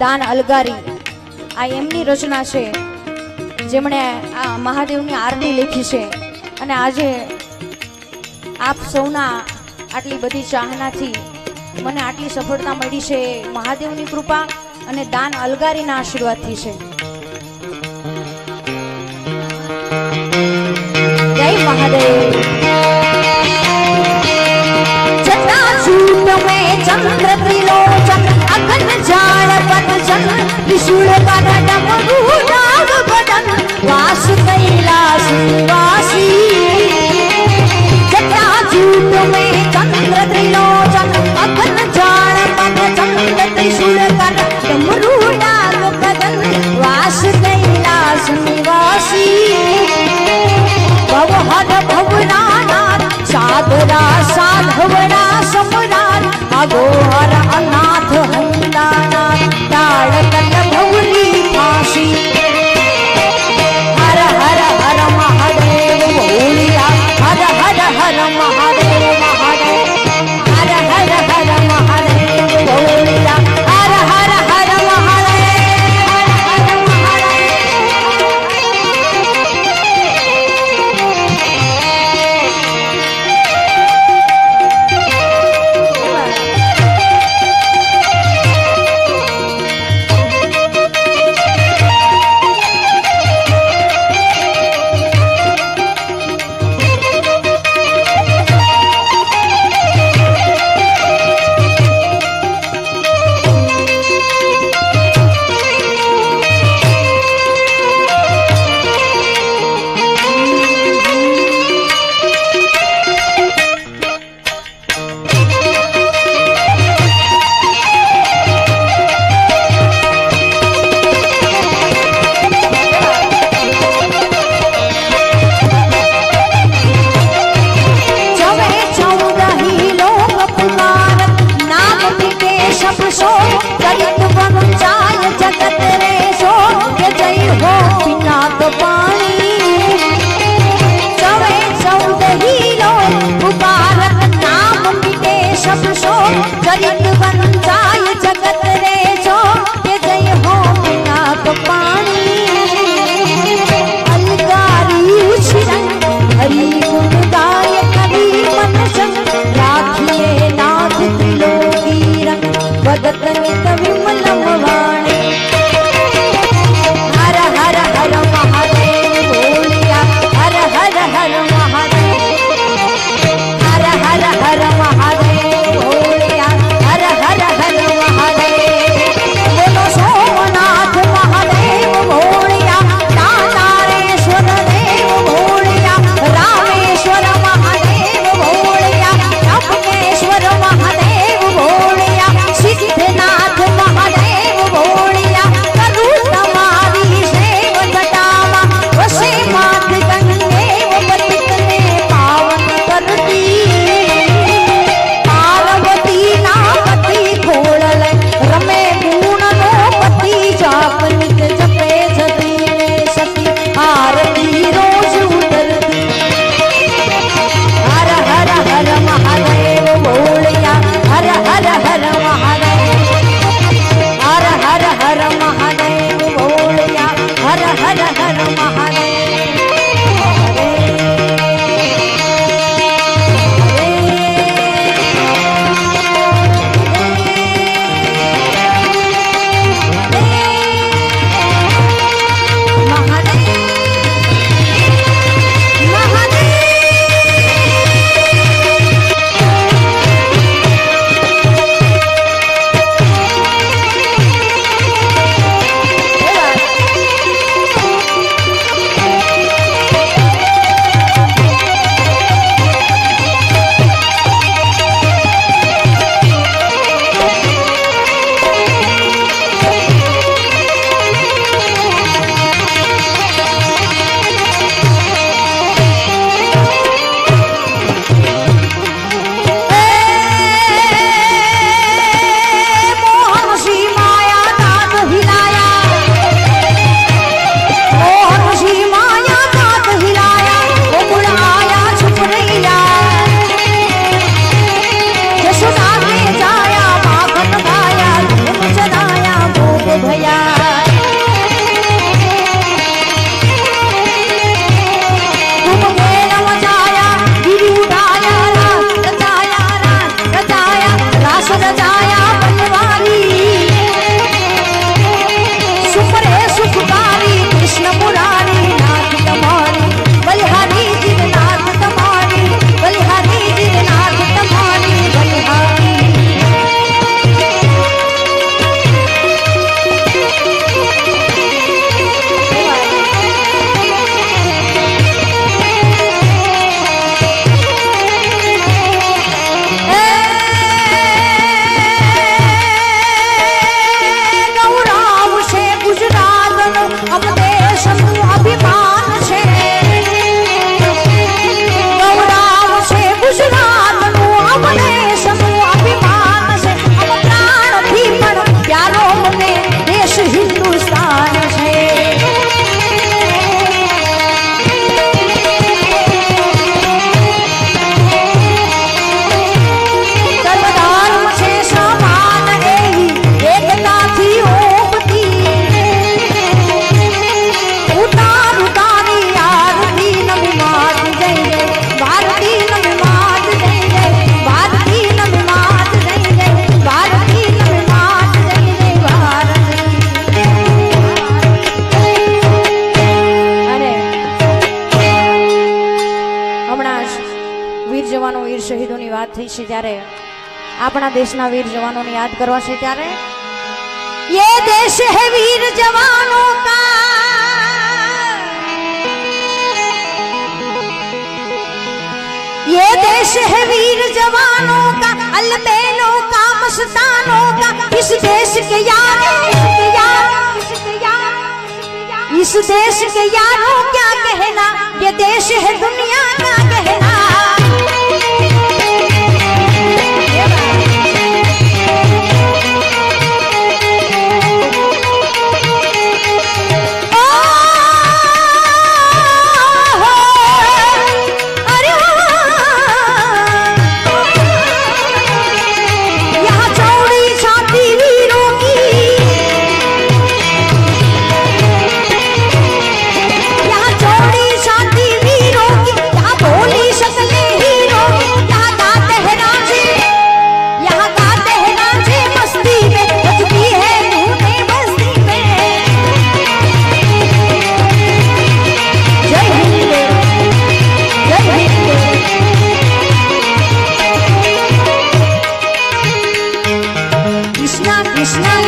दान अलगारी आ एमनी रचना है जेमणे आ महादेवनी आरती लिखी है अने आजे आप सौना आटली बड़ी चाहनाथी मने आटली सफलता मिली है महादेवनी कृपा अने दान अलगारी ना आशीर्वाद थी है। जय महादेव। चंद्र त्रिलोचन अगन जाल पतन त्रिशूल पदन मधुनाभ पदन वास कैलास वासी जटा जूट में चंद्र त्रिलोचन अगन जाल पतन त्रिशूल पदन मधु जगत बन जाय जगत रे जो के जय हो बिना पानी अलगारी उछिरन हरि गुण गाय कवि मन संग राखिए नाथ त्रिलोकी रंग भगत नित विमलम वाणी। हर हर हर महादेव बोलिया हर हर हर महादेव हर हर हर महादेव अपना देश ना वीर जवानों ने याद करवा से त्यारे ये देश है वीर जवानों का। ये देश है वीर जवानों का अलबेलों का मस्तानों का। इस देश के यार इस देश के यारों क्या कहना। ये देश है दुनिया का कहना। यहाँ कृष्ण।